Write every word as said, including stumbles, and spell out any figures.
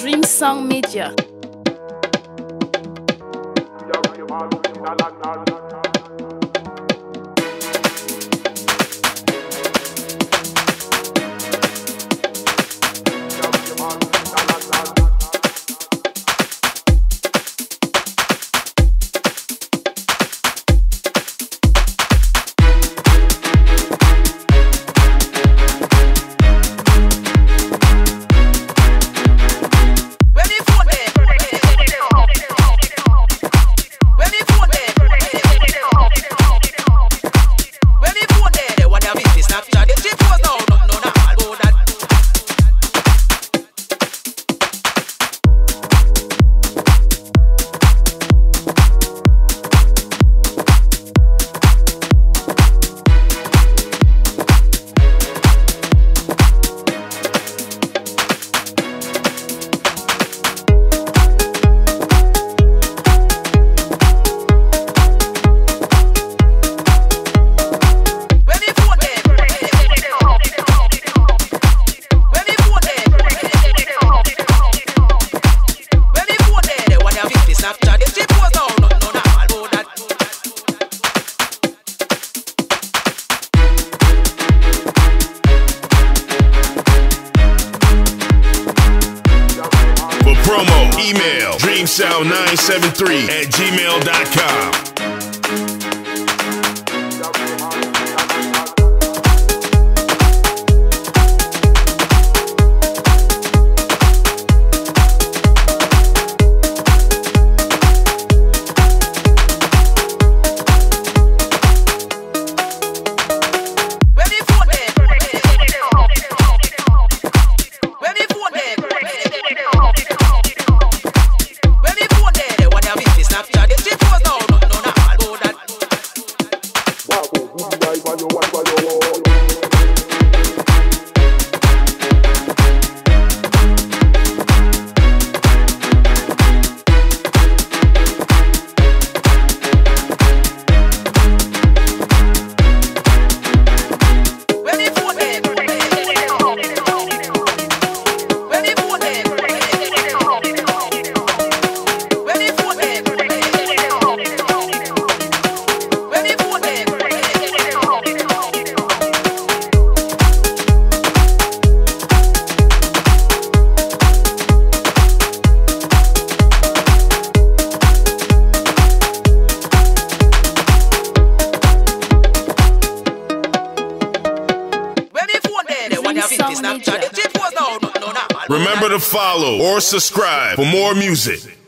Dream Sound Media. Promo, email, dreamsound nine seven three at gmail dot com. Remember to follow or subscribe for more music.